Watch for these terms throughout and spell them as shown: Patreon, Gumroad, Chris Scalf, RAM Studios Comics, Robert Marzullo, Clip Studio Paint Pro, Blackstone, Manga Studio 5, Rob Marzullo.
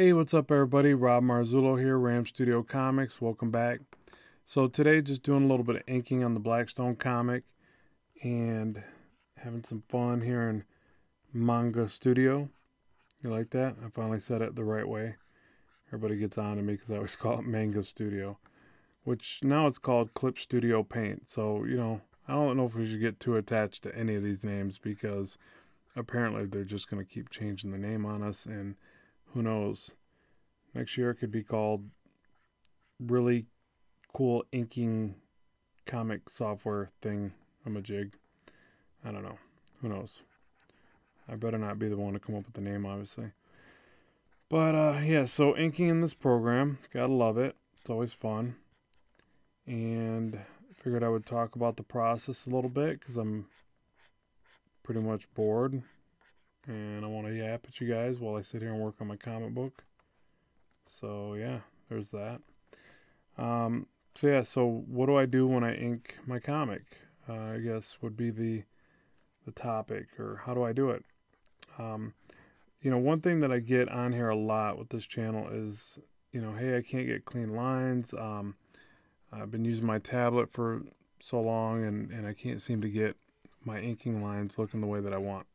Hey, what's up everybody? Rob Marzullo here, RAM Studio Comics. Welcome back. So today just doing a little bit of inking on the Blackstone comic and having some fun here in Manga Studio. You like that? I finally said it the right way. Everybody gets on to me because I always call it Manga Studio, which now it's called Clip Studio Paint. So, you know, I don't know if we should get too attached to any of these names because apparently they're just going to keep changing the name on us, and who knows, next year it could be called Really Cool Inking Comic Software Thing. I'm a jig. I don't know. Who knows? I better not be the one to come up with the name, obviously. But yeah, so inking in this program, gotta love it. It's always fun. And I figured I would talk about the process a little bit because I'm pretty much bored. And I want to yap at you guys while I sit here and work on my comic book. So yeah, there's that. So what do I do when I ink my comic? I guess would be the topic, or how do I do it? You know, one thing that I get on here a lot with this channel is, you know, hey, I can't get clean lines. I've been using my tablet for so long and I can't seem to get my inking lines looking the way that I want.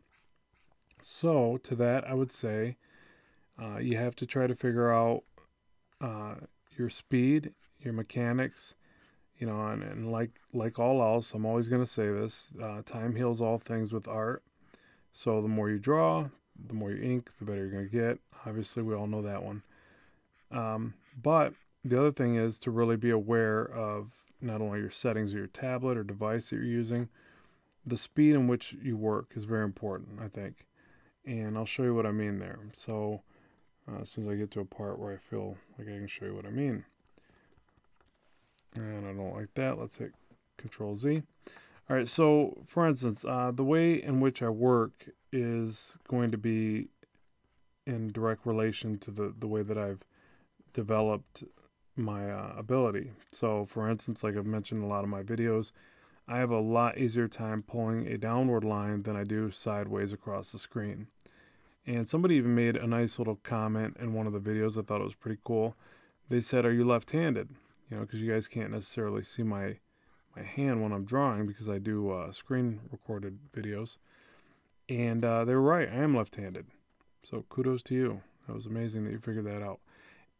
So to that, I would say you have to try to figure out your speed, your mechanics, you know, and like all else, I'm always going to say this, time heals all things with art. So the more you draw, the more you ink, the better you're going to get. Obviously, we all know that one. But the other thing is to really be aware of not only your settings of your tablet or device that you're using, the speed in which you work is very important, I think. And I'll show you what I mean there. So as soon as I get to a part where I feel like I can show you what I mean. And I don't like that. Let's hit Control Z. All right, so for instance, the way in which I work is going to be in direct relation to the way that I've developed my ability. So for instance, like I've mentioned in a lot of my videos, I have a lot easier time pulling a downward line than I do sideways across the screen. And somebody even made a nice little comment in one of the videos. I thought it was pretty cool. They said, "Are you left-handed?" You know, because you guys can't necessarily see my hand when I'm drawing because I do screen recorded videos. And they're right. I am left-handed. So kudos to you. That was amazing that you figured that out.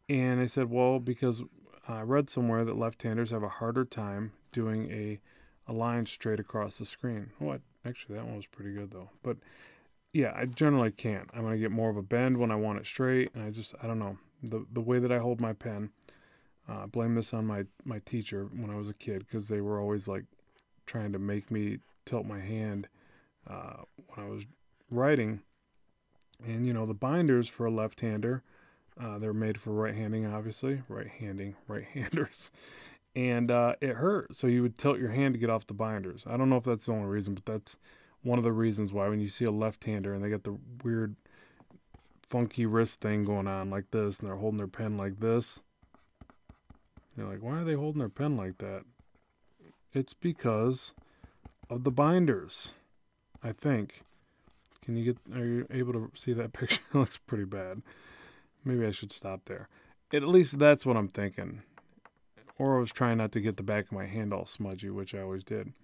And I said, well, because I read somewhere that left-handers have a harder time doing a line straight across the screen. Oh, actually that one was pretty good though. But yeah, I generally can't. I'm gonna get more of a bend when I want it straight, and I don't know. The way that I hold my pen, blame this on my teacher when I was a kid, because they were always like trying to make me tilt my hand when I was writing. And you know, the binders for a left-hander, they're made for right-handing, obviously. Right-handers. And it hurt, so you would tilt your hand to get off the binders. I don't know if that's the only reason, but that's one of the reasons why when you see a left-hander and they got the weird, funky wrist thing going on like this, and they're holding their pen like this, you're like, why are they holding their pen like that? It's because of the binders, I think. Are you able to see that picture? It looks pretty bad. Maybe I should stop there. At least that's what I'm thinking. Or I was trying not to get the back of my hand all smudgy, which I always did.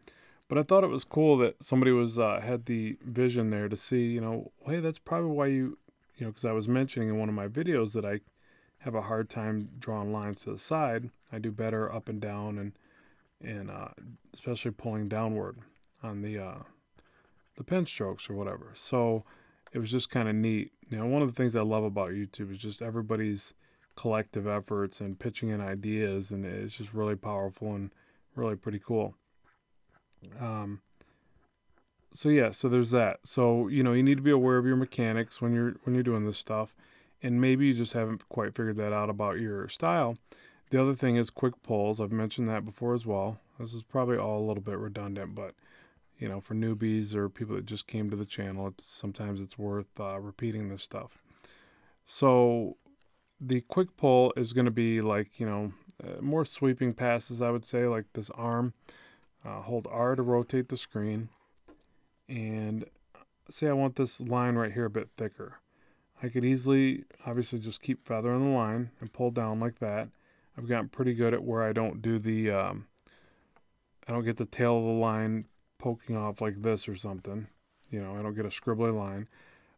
But I thought it was cool that somebody was had the vision there to see, you know, hey, that's probably why you know, because I was mentioning in one of my videos that I have a hard time drawing lines to the side. I do better up and down, and especially pulling downward on the pen strokes or whatever. So it was just kind of neat. You know, one of the things I love about YouTube is just everybody's collective efforts and pitching in ideas, and it's just really powerful and really pretty cool. So yeah, so there's that. So you know, you need to be aware of your mechanics when you're doing this stuff, and maybe you just haven't quite figured that out about your style. The other thing is quick pulls. I've mentioned that before as well. This is probably all a little bit redundant, but you know, for newbies or people that just came to the channel, sometimes it's worth repeating this stuff. So the quick pull is going to be like, you know, more sweeping passes, I would say, like this arm. Hold R to rotate the screen. And say I want this line right here a bit thicker. I could easily, obviously, just keep feathering the line and pull down like that. I've gotten pretty good at where I don't do the, I don't get the tail of the line poking off like this or something. You know, I don't get a scribbly line.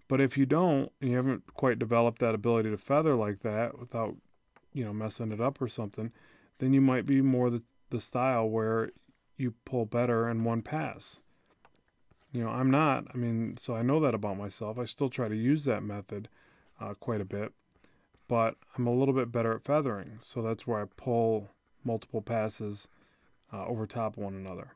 But if you don't, and you haven't quite developed that ability to feather like that without, you know, messing it up or something, then you might be more the style where you pull better in one pass. You know, I'm not. I mean, so I know that about myself. I still try to use that method quite a bit, but I'm a little bit better at feathering. So that's where I pull multiple passes over top one another.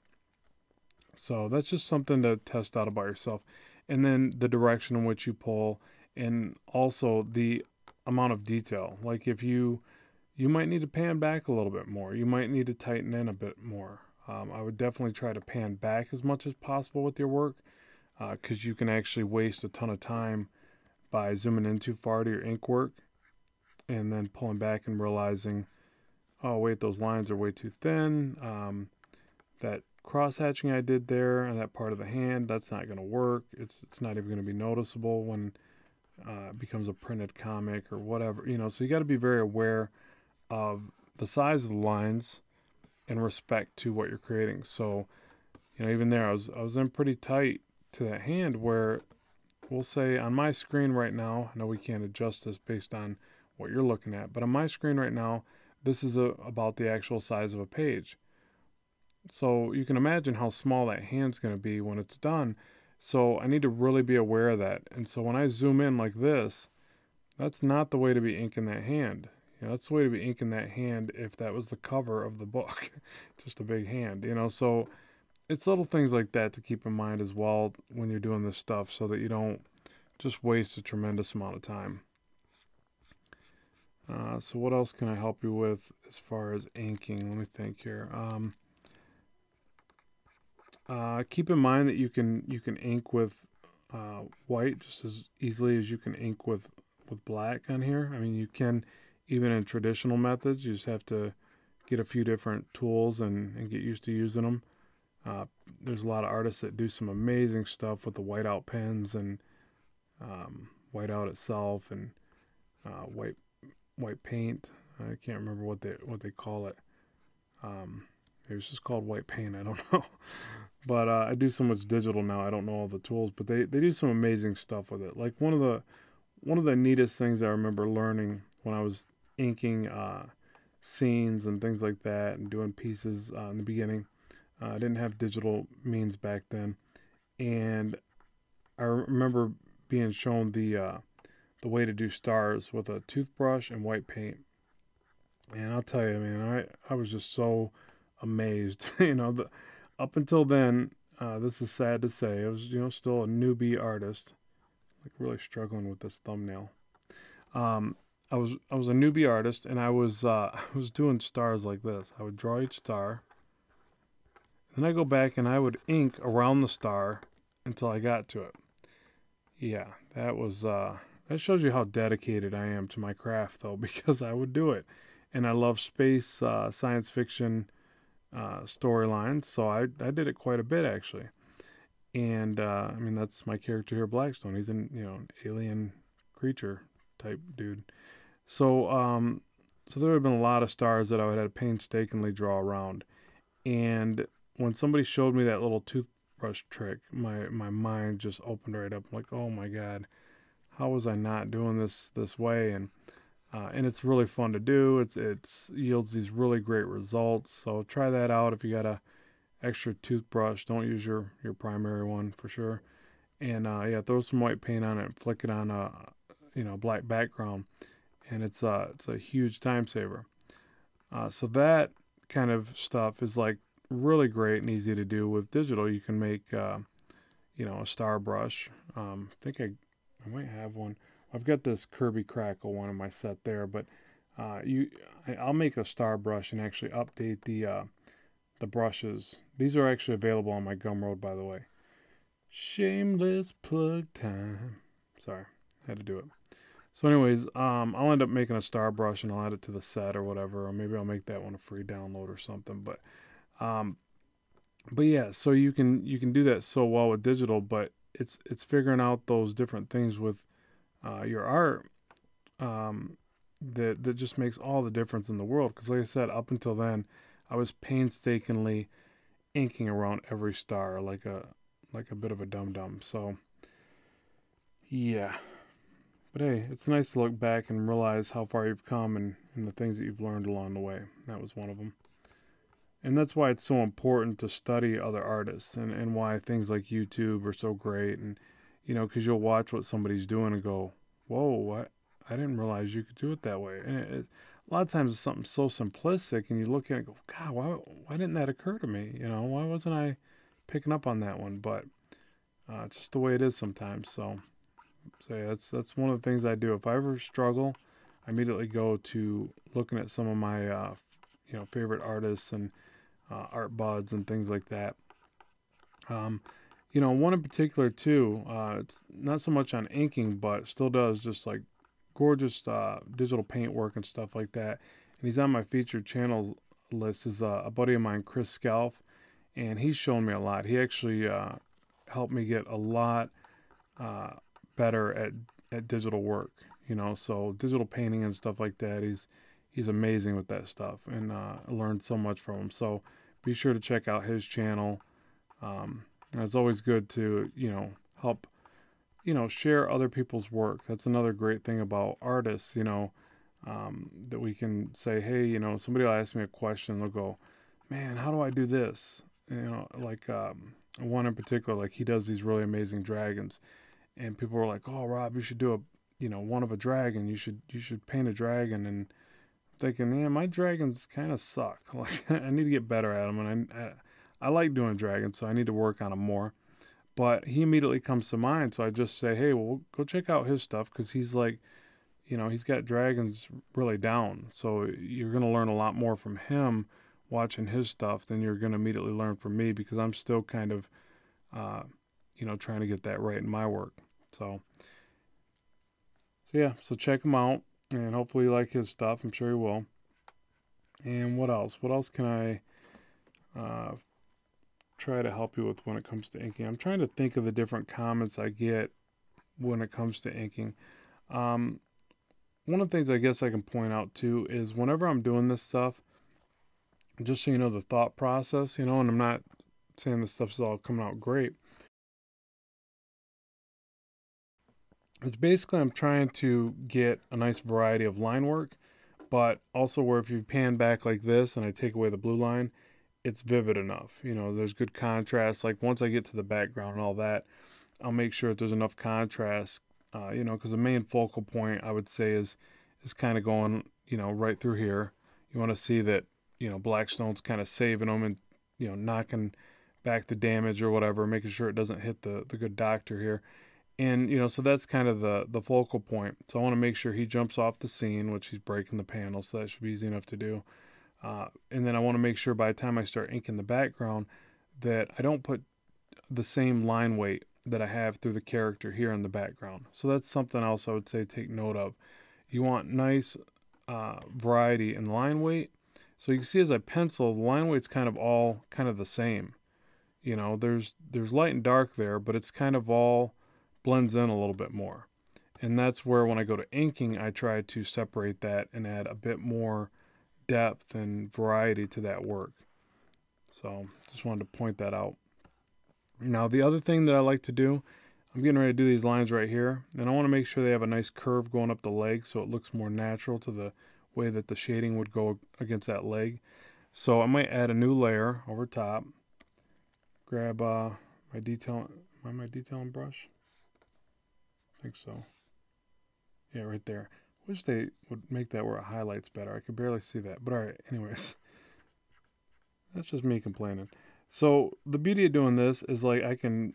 So that's just something to test out about yourself. And then the direction in which you pull, and also the amount of detail. Like if you might need to pan back a little bit more. You might need to tighten in a bit more. I would definitely try to pan back as much as possible with your work, because you can actually waste a ton of time by zooming in too far to your ink work and then pulling back and realizing, oh wait, those lines are way too thin. That cross-hatching I did there and that part of the hand, that's not going to work. It's not even going to be noticeable when it becomes a printed comic or whatever. You know, so you got to be very aware of the size of the lines in respect to what you're creating. So, you know, even there, I was in pretty tight to that hand where, we'll say on my screen right now, I know we can't adjust this based on what you're looking at, but on my screen right now, this is about the actual size of a page. So you can imagine how small that hand's going to be when it's done. So I need to really be aware of that. And so when I zoom in like this, that's not the way to be inking that hand. You know, that's the way to be inking that hand if that was the cover of the book. Just a big hand, you know. So it's little things like that to keep in mind as well when you're doing this stuff, so that you don't just waste a tremendous amount of time. So what else can I help you with as far as inking? Let me think here. Keep in mind that you can ink with white just as easily as you can ink with black on here. I mean, you can, even in traditional methods, you just have to get a few different tools and get used to using them. There's a lot of artists that do some amazing stuff with the whiteout pens and whiteout itself and white paint. I can't remember what they call it. Maybe it's just called white paint, I don't know. But I do so much digital now, I don't know all the tools, but they do some amazing stuff with it. Like one of the neatest things I remember learning when I was inking scenes and things like that and doing pieces in the beginning, I didn't have digital means back then, and I remember being shown the way to do stars with a toothbrush and white paint. And I'll tell you, man, I was just so amazed. You know, up until then, this is sad to say, I was, you know, still a newbie artist, like really struggling with this thumbnail. I was a newbie artist, and I was doing stars like this. I would draw each star, then I go back and I would ink around the star until I got to it. Yeah, that was that shows you how dedicated I am to my craft, though, because I would do it, and I love space science fiction storylines, so I did it quite a bit actually. And I mean, that's my character here, Blackstone. He's an, you know, an alien creature type dude. So so there have been a lot of stars that I would have to painstakingly draw around, and when somebody showed me that little toothbrush trick, my mind just opened right up. I'm like, oh my god, how was I not doing this way? And it's really fun to do. It's yields these really great results, so try that out. If you got a extra toothbrush, don't use your primary one for sure. And yeah, throw some white paint on it and flick it on a, you know, black background, and it's a huge time saver. So that kind of stuff is like really great and easy to do with digital. You can make you know, a star brush. I think I might have one. I've got this Kirby Crackle one in my set there, but I'll make a star brush and actually update the brushes. These are actually available on my Gumroad, by the way. Shameless plug time. Sorry, had to do it. So anyways, I'll end up making a star brush and I'll add it to the set or whatever, or maybe I'll make that one a free download or something. But yeah, so you can do that so well with digital, but it's figuring out those different things with your art, that just makes all the difference in the world. Because like I said, up until then, I was painstakingly inking around every star like a bit of a dum-dum. So yeah. But hey, it's nice to look back and realize how far you've come and the things that you've learned along the way. That was one of them. And that's why it's so important to study other artists, and why things like YouTube are so great. And, you know, because you'll watch what somebody's doing and go, whoa, what? I didn't realize you could do it that way. And a lot of times it's something so simplistic, and you look at it and go, God, why didn't that occur to me? You know, why wasn't I picking up on that one? But just the way it is sometimes. So yeah, that's one of the things I do. If I ever struggle, I immediately go to looking at some of my you know, favorite artists and art buds and things like that. You know, one in particular too, it's not so much on inking, but still does just like gorgeous digital paint work and stuff like that. And he's on my featured channel list, is a buddy of mine, Chris Scalf, and he's shown me a lot. He actually helped me get a lot better at digital work, you know, so digital painting and stuff like that. He's amazing with that stuff, and I learned so much from him. So be sure to check out his channel. And it's always good to, you know, help, you know, share other people's work. That's another great thing about artists, you know, that we can say, hey, you know, somebody will ask me a question, they'll go, man, how do I do this? You know, like one in particular, like he does these really amazing dragons. And people were like, "Oh, Rob, you should do a, you know, one of a dragon. You should paint a dragon." And I'm thinking, yeah, my dragons kind of suck. Like, I need to get better at them. And I like doing dragons, so I need to work on them more. But he immediately comes to mind, so I just say, "Hey, well, go check out his stuff, because he's like, you know, he's got dragons really down. So you're gonna learn a lot more from him watching his stuff than you're gonna immediately learn from me, because I'm still kind of, you know, trying to get that right in my work." So yeah, so check him out, and hopefully you like his stuff. I'm sure you will. And what else? What else can I try to help you with when it comes to inking? I'm trying to think of the different comments I get when it comes to inking. One of the things I guess I can point out too is whenever I'm doing this stuff, just so you know the thought process, you know, and I'm not saying this stuff's all coming out great. It's basically I'm trying to get a nice variety of line work, but also where if you pan back like this and I take away the blue line, it's vivid enough. You know, there's good contrast. Like once I get to the background and all that, I'll make sure that there's enough contrast, you know, because the main focal point I would say is kind of going, you know, right through here. You want to see that, you know, Blackstone's kind of saving them and, you know, knocking back the damage or whatever, making sure it doesn't hit the good doctor here. And, you know, so that's kind of the focal point. So I want to make sure he jumps off the scene, which he's breaking the panel, so that should be easy enough to do. And then I want to make sure by the time I start inking the background that I don't put the same line weight that I have through the character here in the background. So that's something else I would say take note of. You want nice variety in line weight. So you can see as I pencil, the line weight's kind of all kind of the same. You know, there's light and dark there, but it's kind of all blends in a little bit more. And that's where when I go to inking, I try to separate that and add a bit more depth and variety to that work. So just wanted to point that out. Now the other thing that I like to do, I'm getting ready to do these lines right here, and I want to make sure they have a nice curve going up the leg so it looks more natural to the way that the shading would go against that leg. So I might add a new layer over top, grab my detailing brush. I think so. Yeah, right there. Wish they would make that where it highlights better. I could barely see that. But all right, anyways. That's just me complaining. So the beauty of doing this is like I can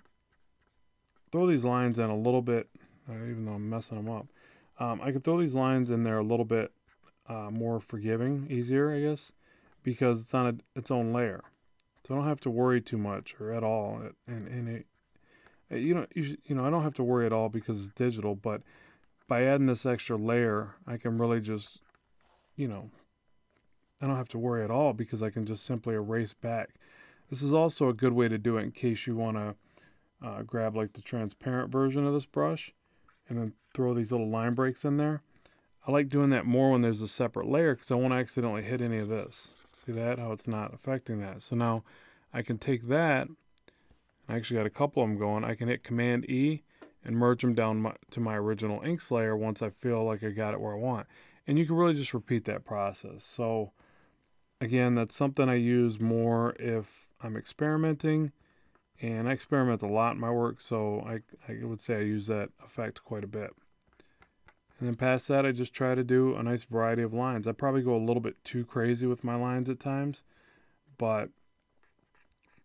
throw these lines in a little bit, even though I'm messing them up. I can throw these lines in there a little bit more forgiving, easier, I guess, because it's on its own layer. So I don't have to worry too much or at all. You know, I don't have to worry at all because it's digital, but by adding this extra layer, I can really just, you know, I don't have to worry at all because I can just simply erase back. This is also a good way to do it in case you want to grab like the transparent version of this brush and then throw these little line breaks in there. I like doing that more when there's a separate layer because I won't accidentally hit any of this. See that? How it's not affecting that. So now I can take that. I actually got a couple of them going. I can hit Command E and merge them down to my original inks layer once I feel like I got it where I want. And you can really just repeat that process. So again, that's something I use more if I'm experimenting. And I experiment a lot in my work, so I would say I use that effect quite a bit. And then past that, I just try to do a nice variety of lines. I probably go a little bit too crazy with my lines at times, but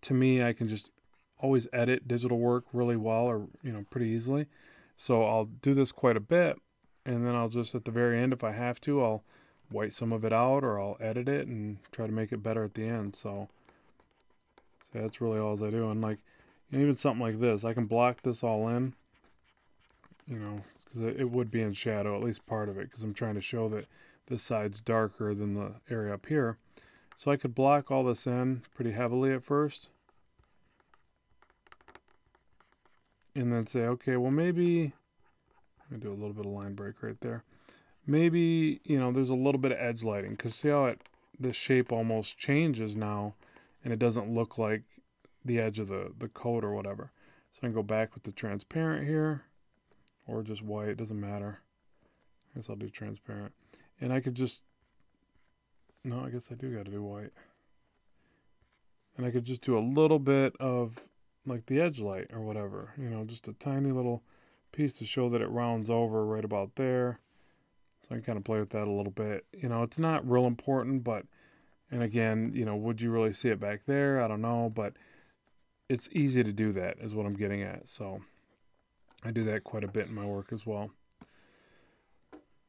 to me, I can just always edit digital work really well, or pretty easily. So I'll do this quite a bit, and then I'll just at the very end, if I have to, I'll white some of it out, or I'll edit it and try to make it better at the end. So that's really all I do. And even something like this, I can block this all in, because it would be in shadow, at least part of it, because I'm trying to show that this side's darker than the area up here. So I could block all this in pretty heavily at first. And then say, okay, well maybe, I'm going to do a little bit of line break right there. Maybe, there's a little bit of edge lighting, because see how this shape almost changes now, and it doesn't look like the edge of the coat or whatever. So I can go back with the transparent here, or just white, it doesn't matter. I guess I'll do transparent. And I could just, no, I guess I do gotta do white. And I could just do a little bit of like the edge light or whatever, just a tiny little piece to show that it rounds over right about there. So I can kind of play with that a little bit. It's not real important, but, and again, would you really see it back there? I don't know, but it's easy to do that is what I'm getting at. So I do that quite a bit in my work as well.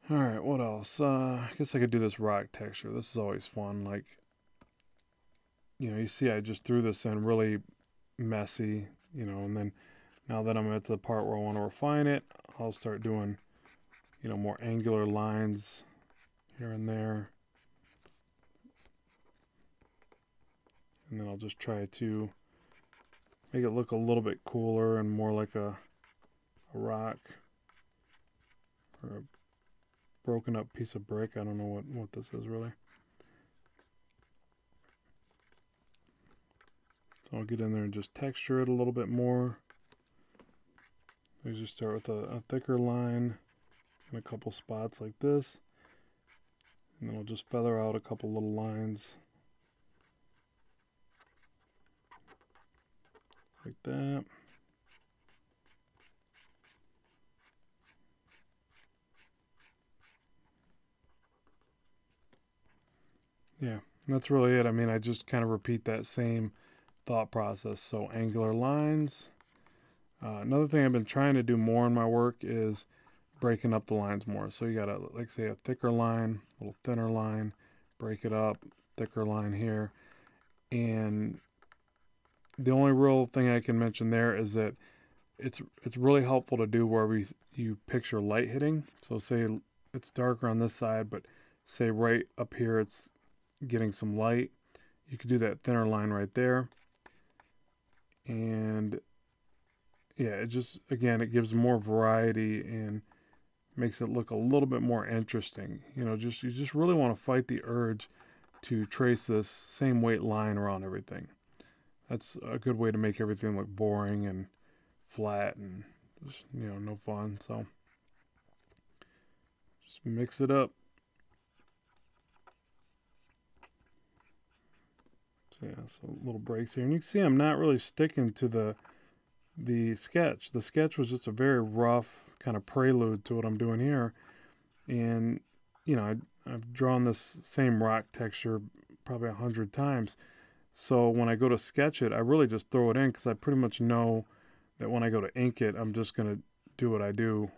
All right, what else? I guess I could do this rock texture. This is always fun. You see I just threw this in really messy, and then now that I'm at the part where I want to refine it, I'll start doing, more angular lines here and there. And then I'll just try to make it look a little bit cooler and more like a rock or a broken up piece of brick. I don't know what this is really. So I'll get in there and just texture it a little bit more. I just start with a thicker line in a couple spots like this. And then I'll just feather out a couple little lines. Like that. Yeah, that's really it. I mean, I just kind of repeat that same thought process. So angular lines. Another thing I've been trying to do more in my work is breaking up the lines more. So you got to, like say, a thicker line, a little thinner line, break it up, thicker line here. And the only real thing I can mention there is that it's really helpful to do wherever you picture light hitting. So say it's darker on this side, but say right up here it's getting some light. You could do that thinner line right there. And yeah, it just, again, it gives more variety and makes it look a little bit more interesting. You just really want to fight the urge to trace this same weight line around everything. That's a good way to make everything look boring and flat and just, no fun. So just mix it up. So yeah, so little breaks here. And you can see I'm not really sticking to the sketch. The sketch was just a very rough kind of prelude to what I'm doing here. And, I've drawn this same rock texture probably 100 times. So when I go to sketch it, I really just throw it in because I pretty much know that when I go to ink it, I'm just going to do what I do,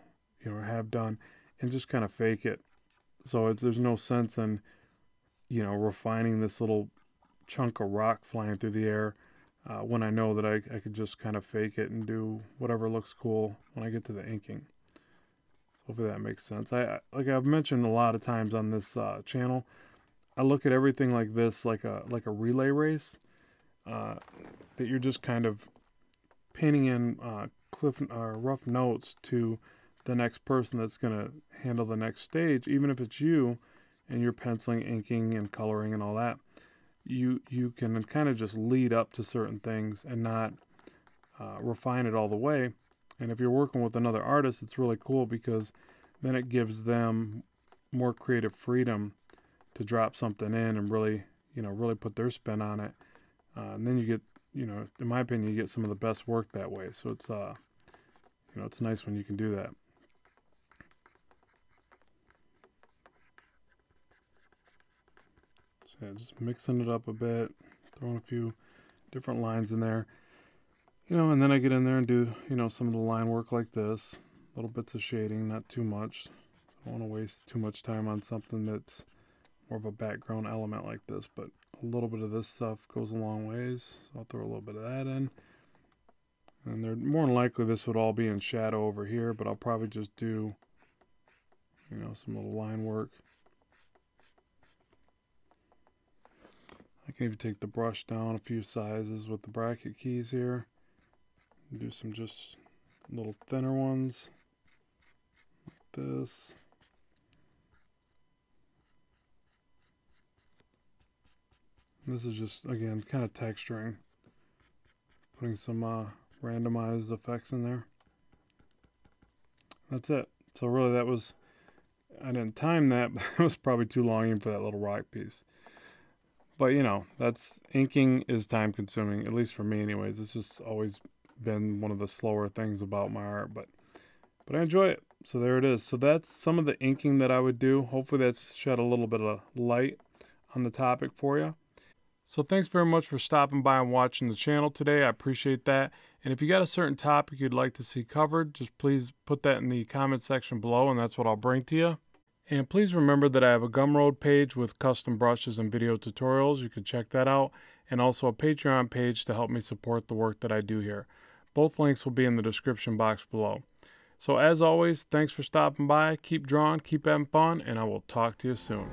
or have done, and just kind of fake it. So there's no sense in, refining this little chunk of rock flying through the air when I know that I could just kind of fake it and do whatever looks cool when I get to the inking. So hopefully that makes sense. Like I've mentioned a lot of times on this channel, I look at everything like this like a relay race that you're just kind of painting in rough notes to the next person that's going to handle the next stage, even if it's you and you're penciling, inking, and coloring and all that, you can kind of just lead up to certain things and not refine it all the way. And if you're working with another artist, it's really cool because then it gives them more creative freedom to drop something in and really, really put their spin on it. And then you get, in my opinion, you get some of the best work that way. So it's, it's nice when you can do that. So yeah, just mixing it up a bit, throwing a few different lines in there, and then I get in there and do, some of the line work like this, little bits of shading, not too much. I don't want to waste too much time on something that's more of a background element like this, but a little bit of this stuff goes a long ways. So I'll throw a little bit of that in. And they're more than likely this would all be in shadow over here, but I'll probably just do, some little line work. I can even take the brush down a few sizes with the bracket keys here. Do some just little thinner ones like this. And this is just, again, kind of texturing, putting some randomized effects in there. That's it. So really that was, I didn't time that, but it was probably too long even for that little rock piece. But that's, inking is time consuming, at least for me anyways. It's just always been one of the slower things about my art, but I enjoy it. So there it is. So that's some of the inking that I would do. Hopefully that's shed a little bit of light on the topic for you. So thanks very much for stopping by and watching the channel today. I appreciate that. And if you got a certain topic you'd like to see covered, just please put that in the comment section below, and that's what I'll bring to you. And please remember that I have a Gumroad page with custom brushes and video tutorials. You can check that out. And also a Patreon page to help me support the work that I do here. Both links will be in the description box below. So as always, thanks for stopping by. Keep drawing, keep having fun, and I will talk to you soon.